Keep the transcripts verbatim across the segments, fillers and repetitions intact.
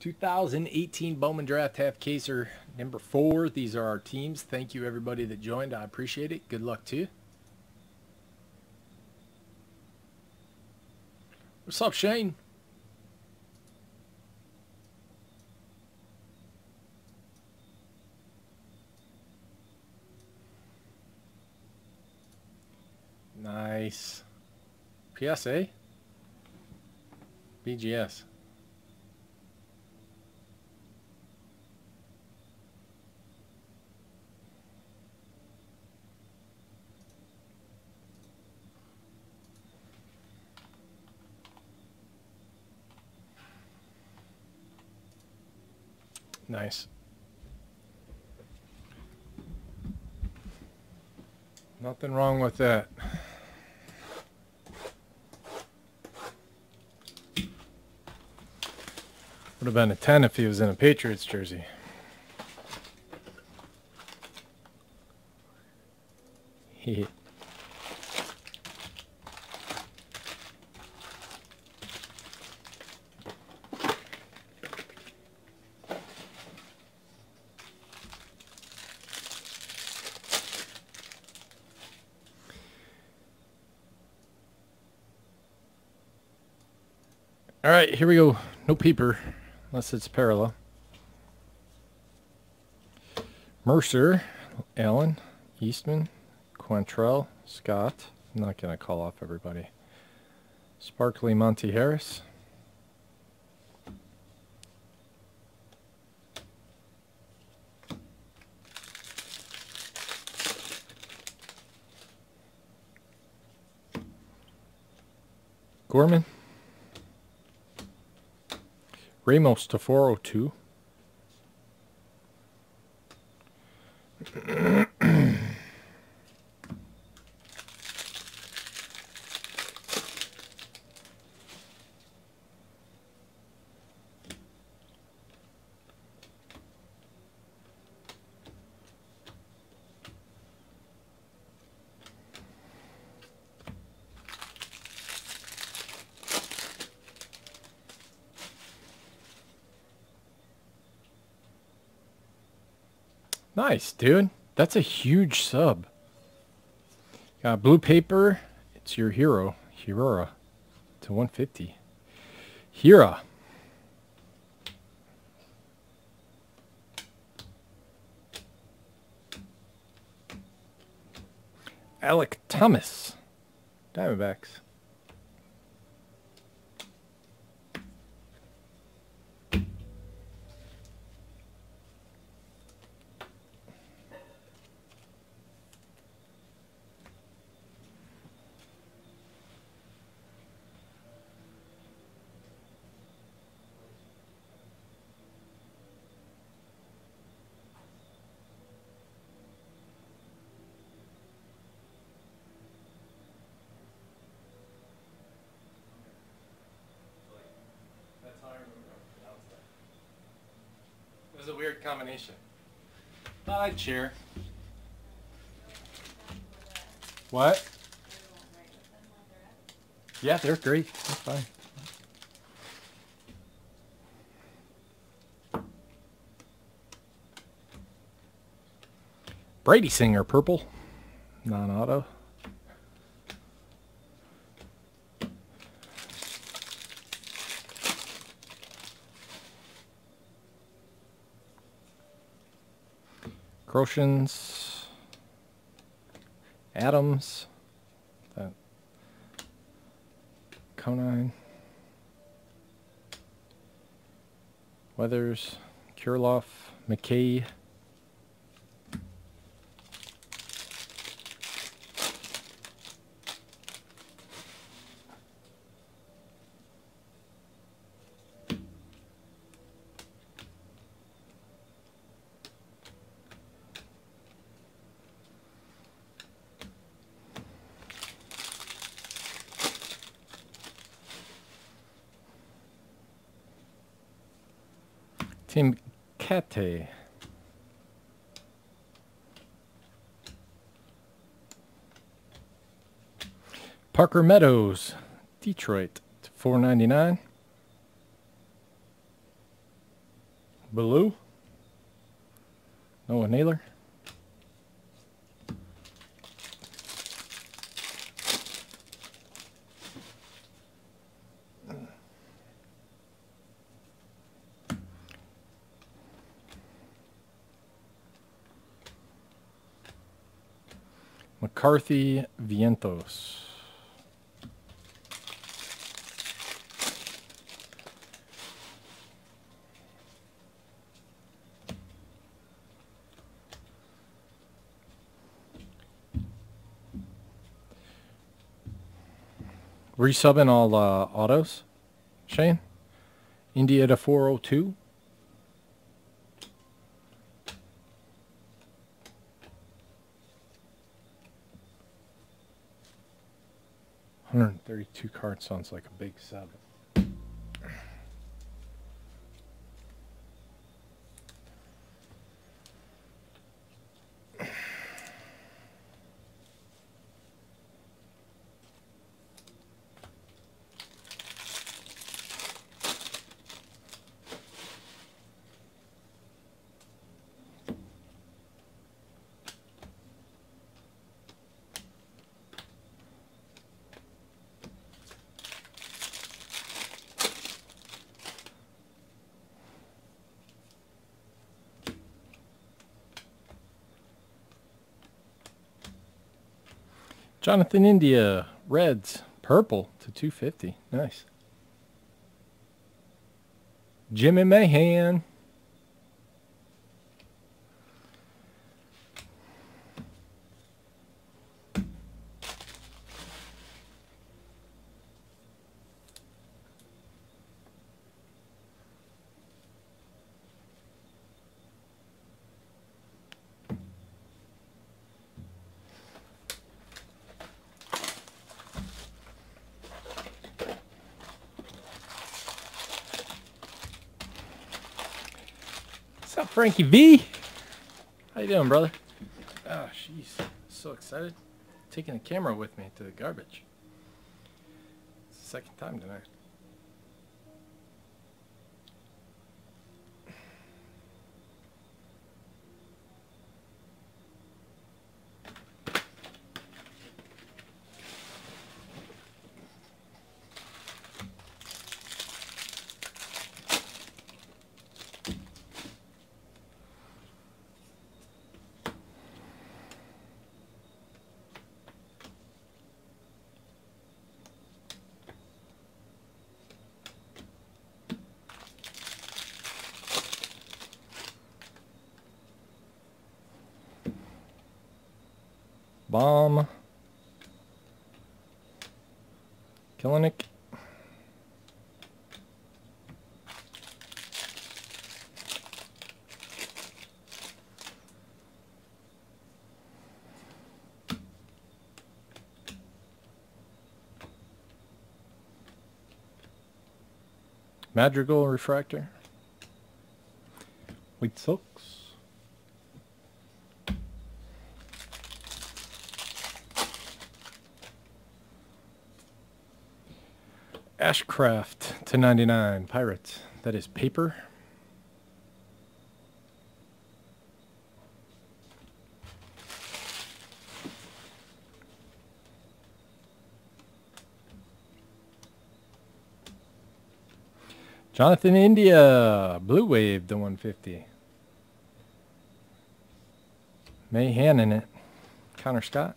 two thousand eighteen Bowman Draft Half Caser number four. These are our teams. Thank you, everybody that joined. I appreciate it. Good luck, too. What's up, Shane? Nice. P S A? B G S. Nice. Nothing wrong with that. Would have been a ten if he was in a Patriots jersey. Heh. All right, here we go. No peeper, unless it's parallel. Mercer, Allen, Eastman, Quantrell, Scott. I'm not going to call off everybody. Sparkly Monty Harris. Gorman. Ramos to four oh two. Nice, dude. That's a huge sub. Got blue paper. It's your hero. Hirora to one fifty. Hira. Alec Thomas. Diamondbacks. A weird combination. Thought I'd cheer. What? Yeah, they're great. They're fine. Brady Singer, purple, non-auto. Groshans, Adams, that Conine, Weathers, Kiriloff, McKay, Tim Cate. Parker Meadows, Detroit, to four ninety-nine. Blue. Noah Naylor. McCarthy, Vientos. Resubbing all uh, autos, Shane. India to four oh two. one hundred thirty-two cards sounds like a big sub. Jonathan India, Reds, purple to two fifty. Nice. Jimmy Mahan. Frankie V, how you doing, brother? Oh, jeez, so excited. Taking the camera with me to the garbage. It's the second time tonight. Bomb. Kellenic. Madrigal Refractor. White Sox. Ashcraft to ninety-nine, Pirates. That is paper. Jonathan India, Blue Wave to one fifty. Mahan in it. Connor Scott.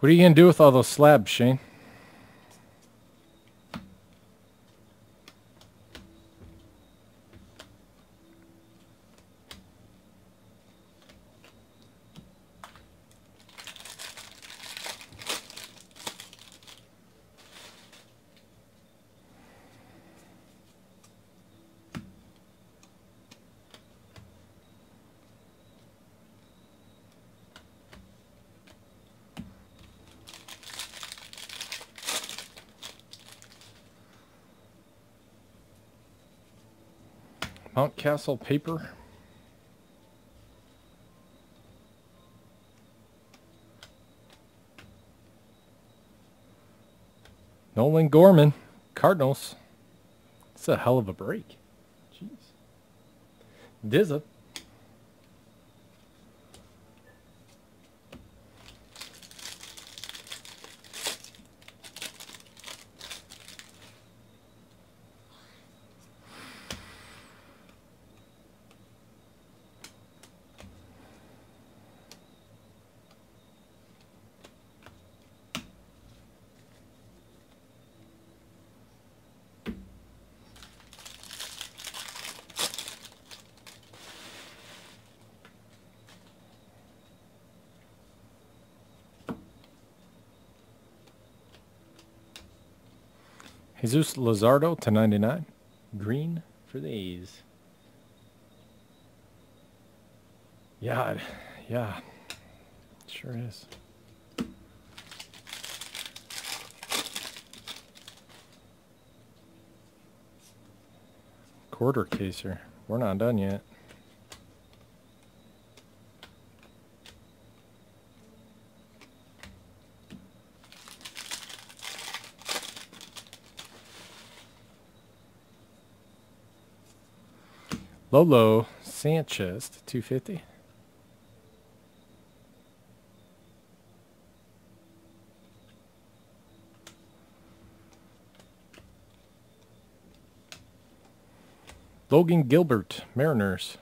What are you going to do with all those slabs, Shane? Mountcastle paper. Nolan Gorman, Cardinals. That's a hell of a break. Jeez. Dizza. Jesus Lazardo to ninety-nine. Green for the A's. Yeah, yeah. Sure is. Quarter caser. We're not done yet. Lolo Sanchez to two fifty. Logan Gilbert, Mariners.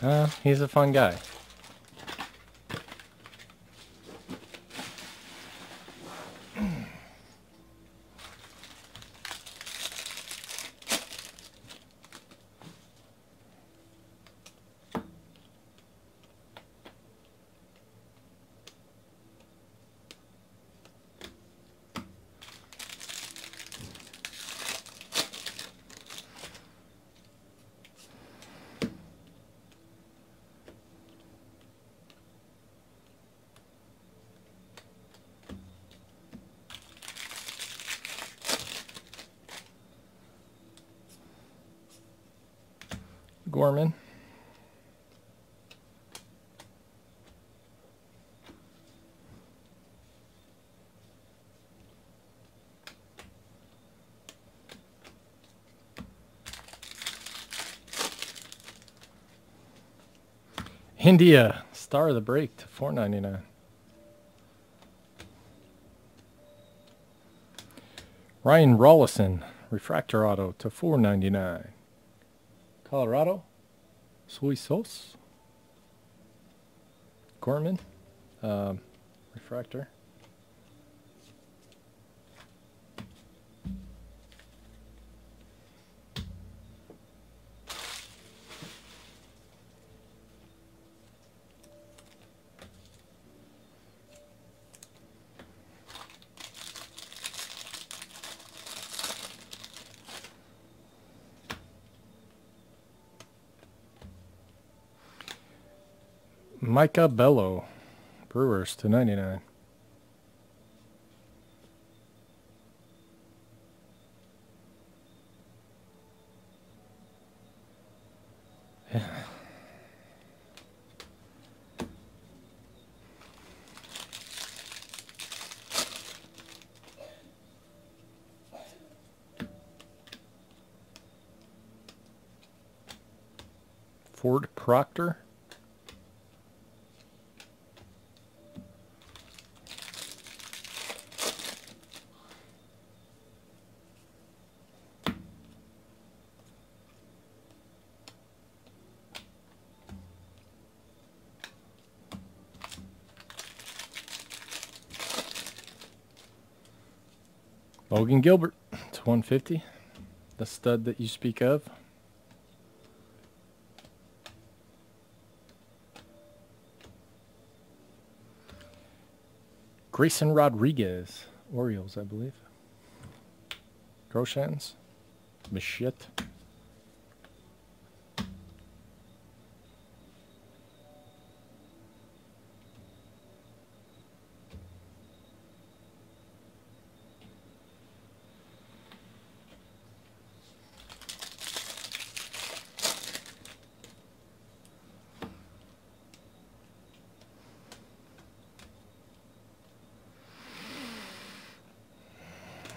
Uh, he's a fun guy. Gorman. India, star of the break to four ninety-nine. Ryan Rolison, refractor auto to four ninety-nine. Colorado, soy sauce, Gorman, um, refractor. Micah Bello, Brewers to ninety-nine. Ford Proctor. Logan Gilbert, it's one fifty, the stud that you speak of. Grayson Rodriguez, Orioles, I believe. Groshans, Machette.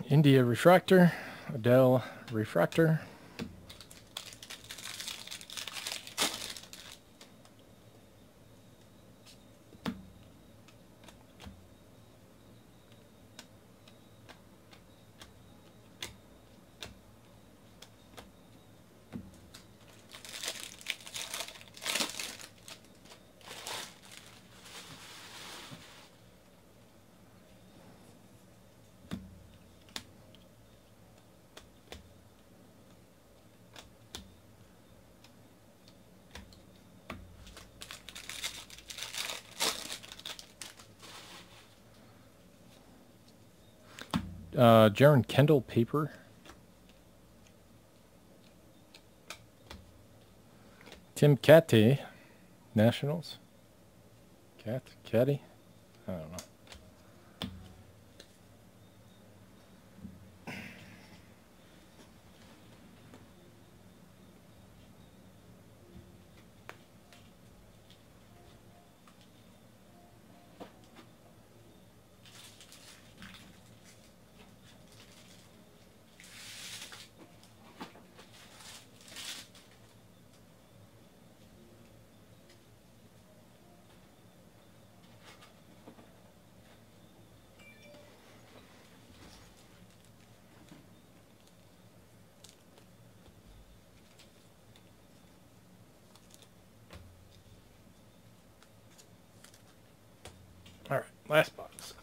India Refractor, Adele Refractor. Uh, Jaron Kendall paper. Tim Cate, Nationals. Cat, Caddy, I don't know. All right, last box.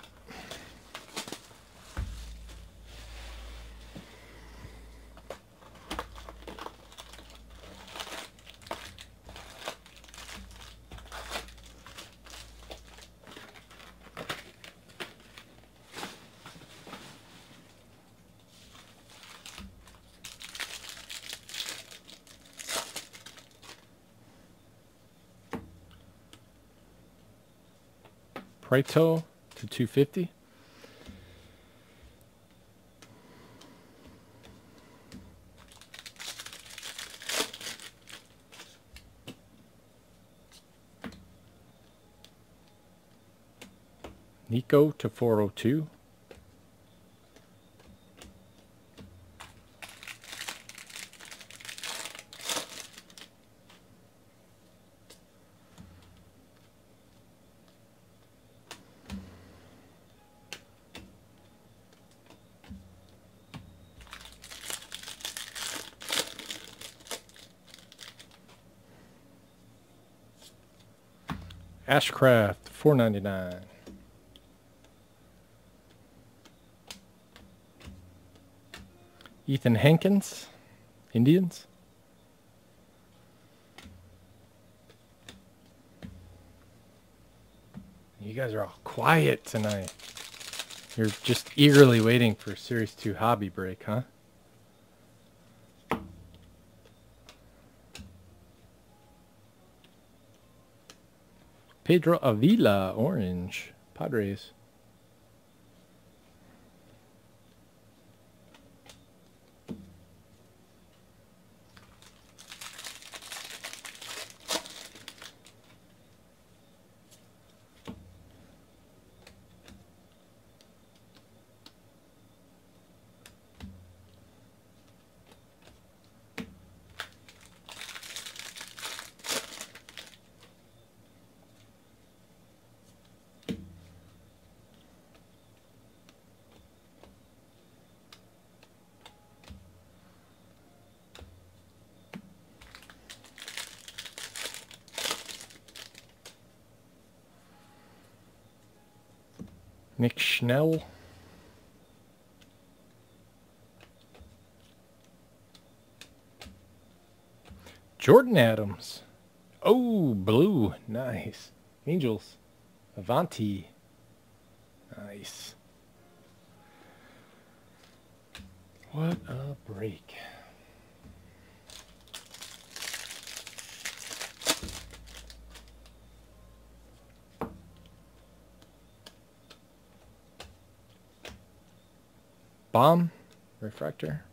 Prieto to two fifty. Nico to four oh two. Ashcraft, four ninety nine. Ethan Hankins, Indians. You guys are all quiet tonight. You're just eagerly waiting for Series Two hobby break, huh? Pedro Avila, orange, Padres. Nick Schnell. Jordan Adams. Oh, blue. Nice. Angels. Avanti. Nice. What a break. Bomb. Refractor.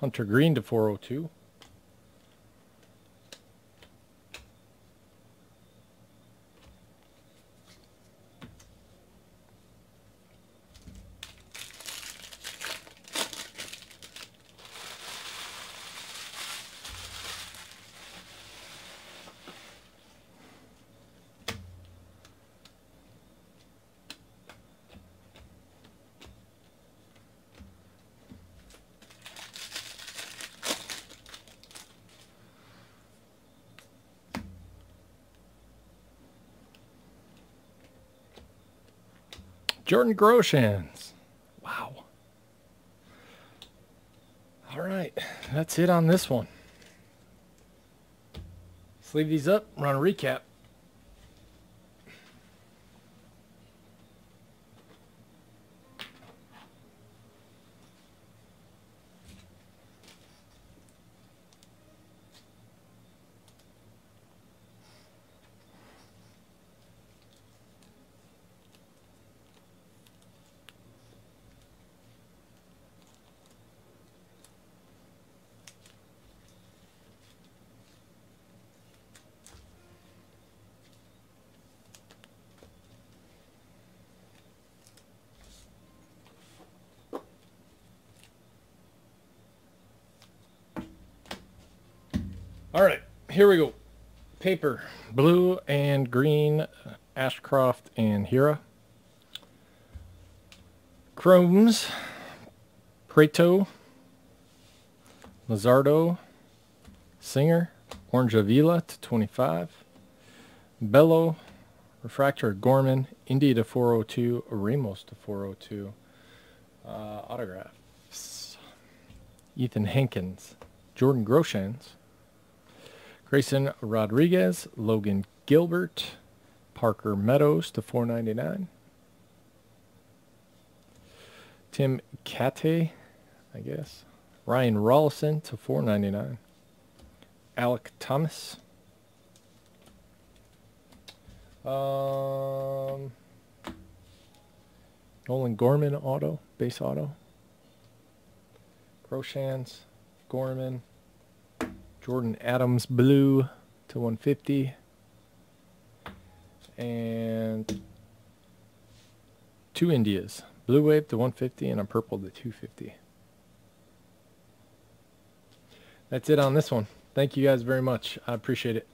Hunter Green to four oh two. Jordan Groshans. Wow. All right. That's it on this one. Let's leave these up. Run a recap. All right, here we go. Paper, blue and green, Ashcraft and Hira. Chromes, Prato, Lizardo, Singer, Orange Avila to twenty-five, Bello, Refractor Gorman, India to four oh two, Ramos to four oh two, uh, autographs, Ethan Hankins, Jordan Groshans, Grayson Rodriguez, Logan Gilbert, Parker Meadows to four ninety-nine. Tim Cate, I guess. Ryan Rolison to four ninety-nine. Alec Thomas. Um, Nolan Gorman auto, base auto. Groshans, Gorman. Jordan Adams blue to one fifty, and two Indias, Blue Wave to one fifty and a purple to two fifty. That's it on this one. Thank you guys very much. I appreciate it.